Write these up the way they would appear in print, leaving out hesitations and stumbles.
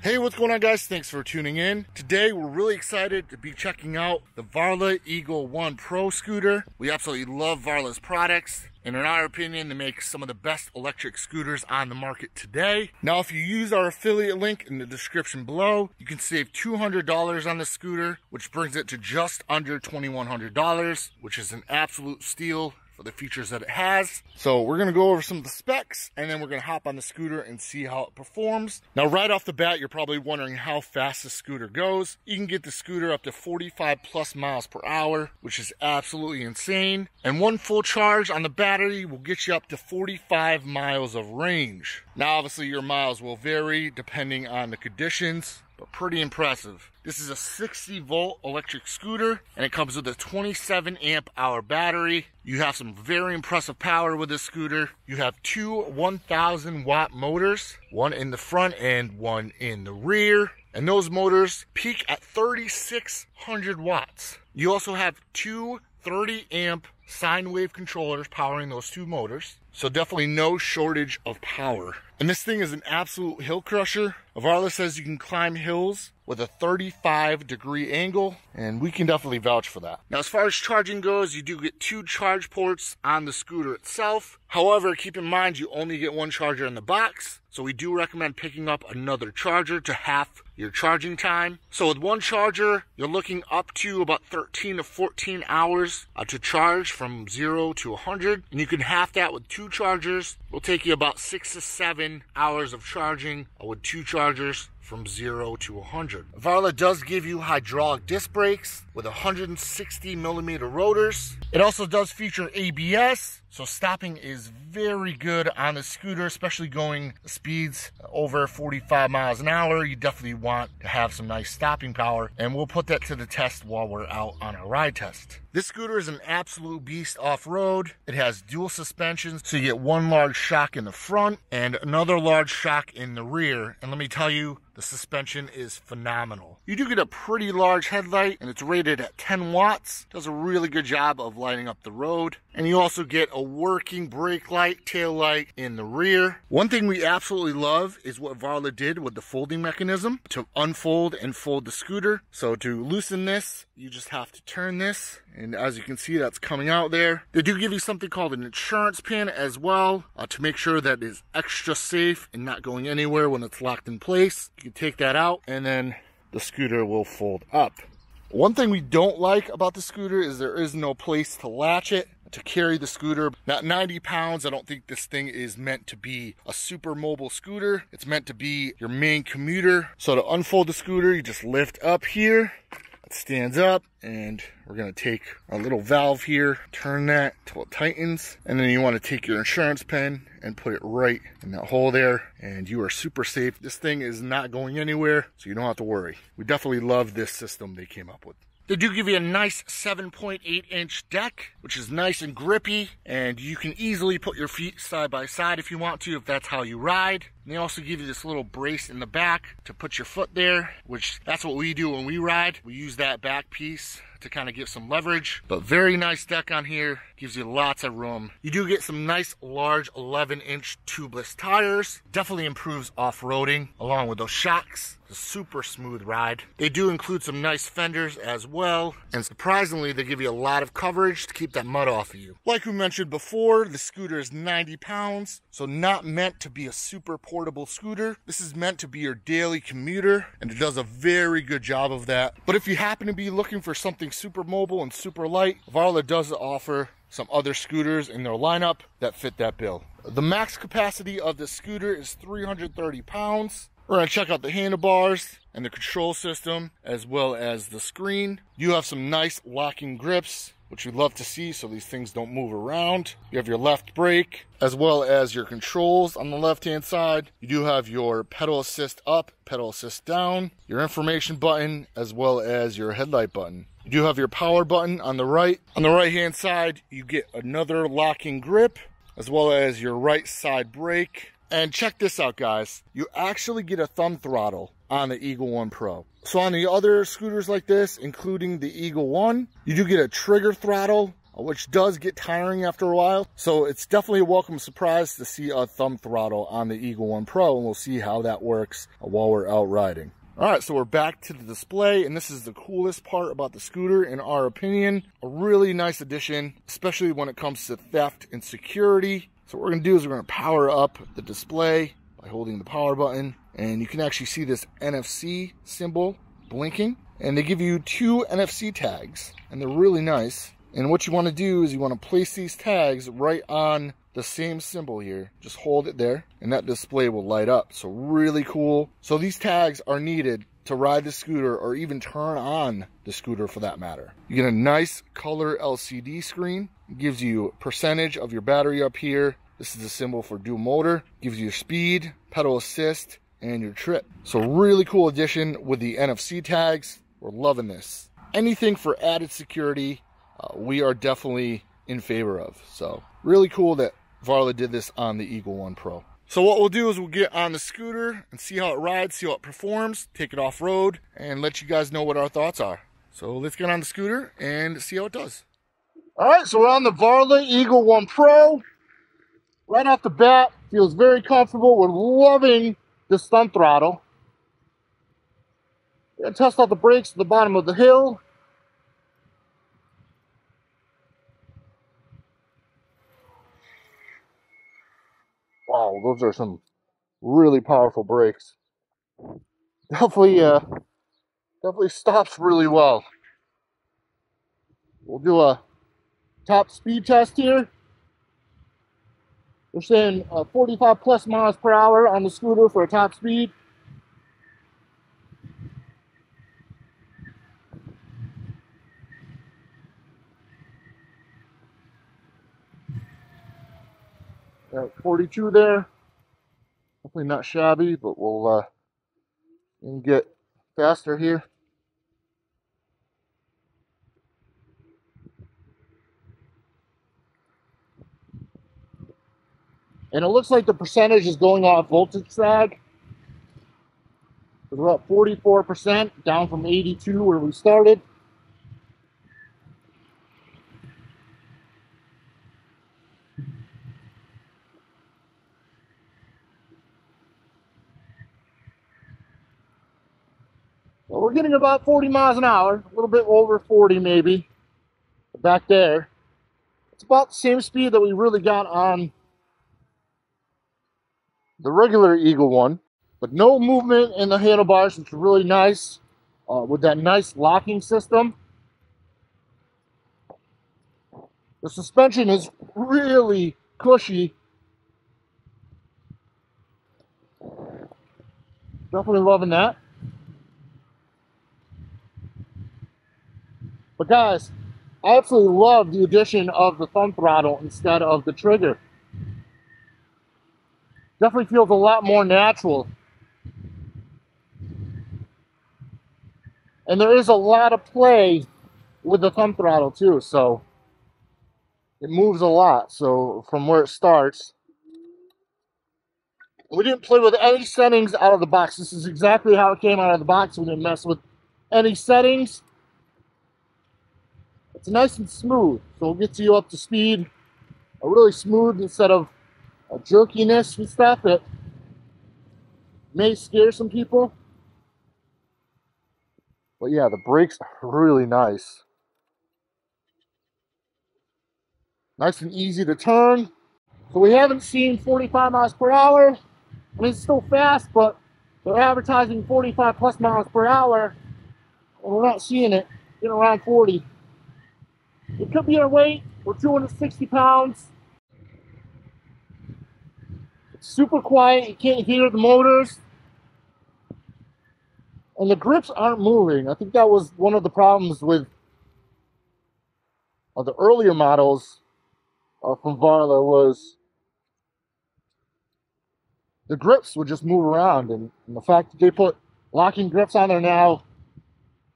Hey, what's going on, guys? Thanks for tuning in. Today we're really excited to be checking out the Varla Eagle One Pro scooter. We absolutely love Varla's products, and in our opinion, they make some of the best electric scooters on the market today. Now, if you use our affiliate link in the description below, you can save $200 on the scooter, which brings it to just under $2,100, which is an absolute steal for the features that it has. So we're gonna go over some of the specs, and then we're gonna hop on the scooter and see how it performs. Now, right off the bat, you're probably wondering how fast the scooter goes. You can get the scooter up to 45 plus miles per hour, which is absolutely insane. And one full charge on the battery will get you up to 45 miles of range. Now, obviously your miles will vary depending on the conditions, but pretty impressive. This is a 60-volt electric scooter, and it comes with a 27-amp-hour battery. You have some very impressive power with this scooter. You have two 1,000-watt motors, one in the front and one in the rear, and those motors peak at 3,600 watts. You also have two 30-amp sine wave controllers powering those two motors, so definitely no shortage of power. And this thing is an absolute hill crusher. Varla says you can climb hills with a 35-degree angle, and we can definitely vouch for that. Now, as far as charging goes, you do get two charge ports on the scooter itself. However, keep in mind you only get one charger in the box, so we do recommend picking up another charger to half your charging time. So with one charger, you're looking up to about 13 to 14 hours to charge from 0 to 100, and you can half that with two chargers. It'll take you about 6 to 7 hours of charging with two chargers from 0 to 100. Varla does give you hydraulic disc brakes with 160mm rotors. It also does feature ABS, so stopping is very good on the scooter, especially going speeds over 45 miles an hour. You definitely want to have some nice stopping power, and we'll put that to the test while we're out on a ride test. This scooter is an absolute beast off-road. It has dual suspensions, so you get one large shock in the front and another large shock in the rear. And let me tell you, the suspension is phenomenal. You do get a pretty large headlight, and it's rated at 10 watts. Does a really good job of lighting up the road. And you also get a working brake light, tail light in the rear. One thing we absolutely love is what Varla did with the folding mechanism to unfold and fold the scooter. So to loosen this, you just have to turn this, and as you can see, that's coming out there. They do give you something called an insurance pin as well to make sure that it's extra safe and not going anywhere when it's locked in place. You take that out, and then the scooter will fold up. One thing we don't like about the scooter is there is no place to latch it, to carry the scooter. At 90 pounds, I don't think this thing is meant to be a super mobile scooter. It's meant to be your main commuter. So to unfold the scooter, you just lift up here. It stands up, and we're gonna take our little valve here, turn that till it tightens, and then you want to take your insurance pin and put it right in that hole there, and you are super safe. This thing is not going anywhere, so you don't have to worry. We definitely love this system they came up with. They do give you a nice 7.8-inch deck, which is nice and grippy, and you can easily put your feet side by side if you want to, if that's how you ride. And they also give you this little brace in the back to put your foot there, which that's what we do when we ride. We use that back piece to kind of give some leverage, but very nice deck on here. Gives you lots of room. You do get some nice large 11-inch tubeless tires. Definitely improves off-roading along with those shocks. It's a super smooth ride. They do include some nice fenders as well, and surprisingly, they give you a lot of coverage to keep that mud off of you. Like we mentioned before, the scooter is 90 pounds, so not meant to be a super portable scooter. This is meant to be your daily commuter, and it does a very good job of that. But if you happen to be looking for something super mobile and super light, Varla does offer some other scooters in their lineup that fit that bill. The max capacity of this scooter is 330 pounds. We're gonna check out the handlebars and the control system as well as the screen. You have some nice locking grips, which we love to see, so these things don't move around. You have your left brake, as well as your controls on the left-hand side. You do have your pedal assist up, pedal assist down, your information button, as well as your headlight button. You do have your power button on the right. On the right-hand side, you get another locking grip, as well as your right side brake. And check this out, guys. You actually get a thumb throttle on the Eagle One Pro. So on the other scooters like this, including the Eagle One, you do get a trigger throttle, which does get tiring after a while. So it's definitely a welcome surprise to see a thumb throttle on the Eagle One Pro, and we'll see how that works while we're out riding. All right, so we're back to the display, and this is the coolest part about the scooter, in our opinion. A really nice addition, especially when it comes to theft and security. So what we're gonna do is we're gonna power up the display by holding the power button, and you can actually see this NFC symbol blinking, and they give you 2 NFC tags, and they're really nice. And what you wanna do is you wanna place these tags right on the same symbol here. Just hold it there, and that display will light up. So really cool. So these tags are needed to ride the scooter, or even turn on the scooter for that matter. You get a nice color LCD screen. It gives you percentage of your battery up here. This is the symbol for dual motor. It gives you your speed, pedal assist, and your trip. So really cool addition with the NFC tags. We're loving this. Anything for added security, we are definitely in favor of. So really cool that Varla did this on the Eagle One Pro. So what we'll do is we'll get on the scooter and see how it rides, see how it performs, take it off road, and let you guys know what our thoughts are. So let's get on the scooter and see how it does. All right, so we're on the Varla Eagle One Pro. Right off the bat, feels very comfortable. We're loving the thumb throttle. We're gonna test out the brakes at the bottom of the hill. Wow, those are some really powerful brakes. Definitely stops really well. We'll do a top speed test here. We're saying 45 plus miles per hour on the scooter for a top speed. At 42 there, definitely not shabby, but we'll get faster here. And it looks like the percentage is going off voltage sag. We're about 44%, down from 82 where we started. Well, we're getting about 40 miles an hour, a little bit over 40 maybe, back there. It's about the same speed that we really got on the regular Eagle One, but no movement in the handlebars, which is really nice with that nice locking system. The suspension is really cushy. Definitely loving that. But guys, I absolutely love the addition of the thumb throttle instead of the trigger. Definitely feels a lot more natural. And there is a lot of play with the thumb throttle too, so it moves a lot, so from where it starts. We didn't play with any settings out of the box. This is exactly how it came out of the box. We didn't mess with any settings. It's nice and smooth, so it gets you up to speed. A really smooth instead of a jerkiness and stuff that may scare some people. But yeah, the brakes are really nice. Nice and easy to turn. So we haven't seen 45 miles per hour. I mean, it's still fast, but they're advertising 45 plus miles per hour, and we're not seeing it. Getting around 40. It could be our weight. We're 260 pounds. It's super quiet. You can't hear the motors. And the grips aren't moving. I think that was one of the problems with the earlier models from Varla, was the grips would just move around. And the fact that they put locking grips on there now,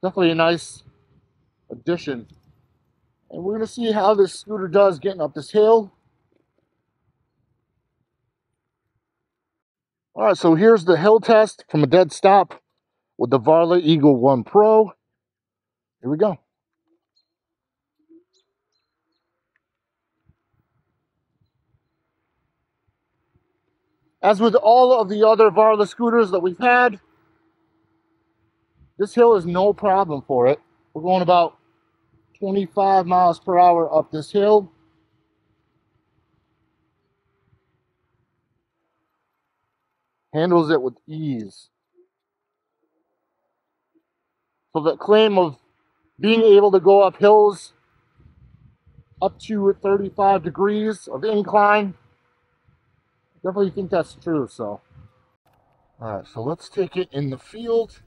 definitely a nice addition. And we're going to see how this scooter does getting up this hill. All right, so here's the hill test from a dead stop with the Varla Eagle One Pro. Here we go. As with all of the other Varla scooters that we've had, this hill is no problem for it. We're going about 25 miles per hour up this hill. Handles it with ease. So the claim of being able to go up hills up to 35 degrees of incline, I definitely think that's true. So, all right, so let's take it in the field.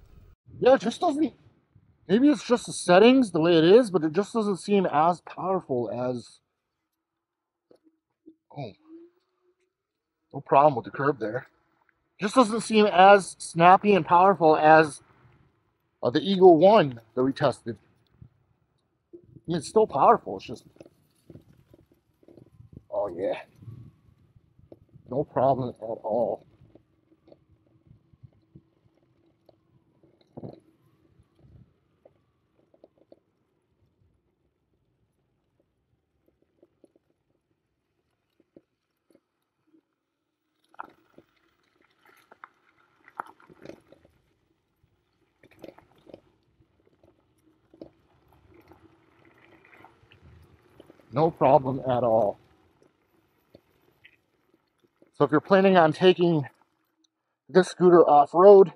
Yeah, it just doesn't, maybe it's just the settings, the way it is, but it just doesn't seem as powerful as, oh, no problem with the curb there. Just doesn't seem as snappy and powerful as the Eagle One that we tested. I mean, it's still powerful, it's just, oh yeah, no problem at all. No problem at all. So if you're planning on taking this scooter off-road,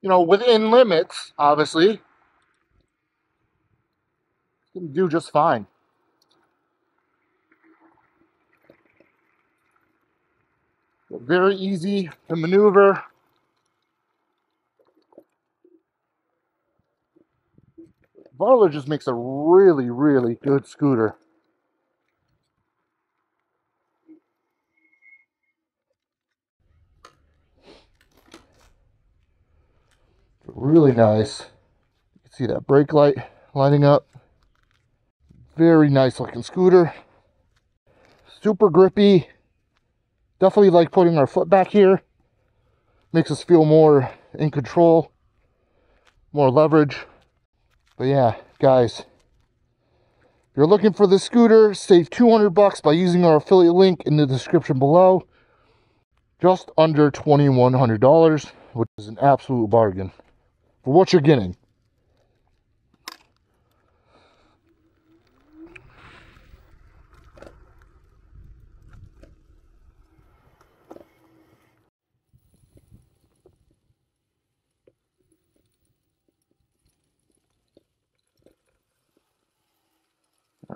you know, within limits, obviously, it's going to do just fine. But very easy to maneuver. Varla just makes a really, really good scooter. Really nice. You can see that brake light lighting up. Very nice looking scooter. Super grippy. Definitely like putting our foot back here. Makes us feel more in control, more leverage. But yeah, guys, if you're looking for this scooter, save $200 by using our affiliate link in the description below. Just under $2,100, which is an absolute bargain for what you're getting.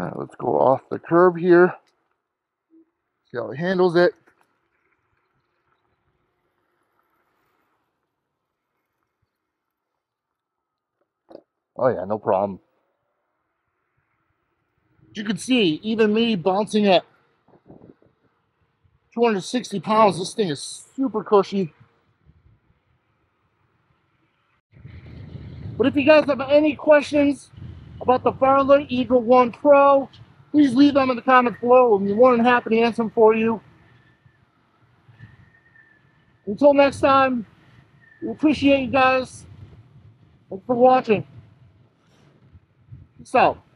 All right, let's go off the curb here. See how it handles it. Oh yeah, no problem. You can see, even me bouncing at 260 pounds, this thing is super cushy. But if you guys have any questions about the Varla Eagle One Pro, please leave them in the comments below. We'll be more than happy to answer them for you. Until next time, we appreciate you guys. Thanks for watching. Peace out.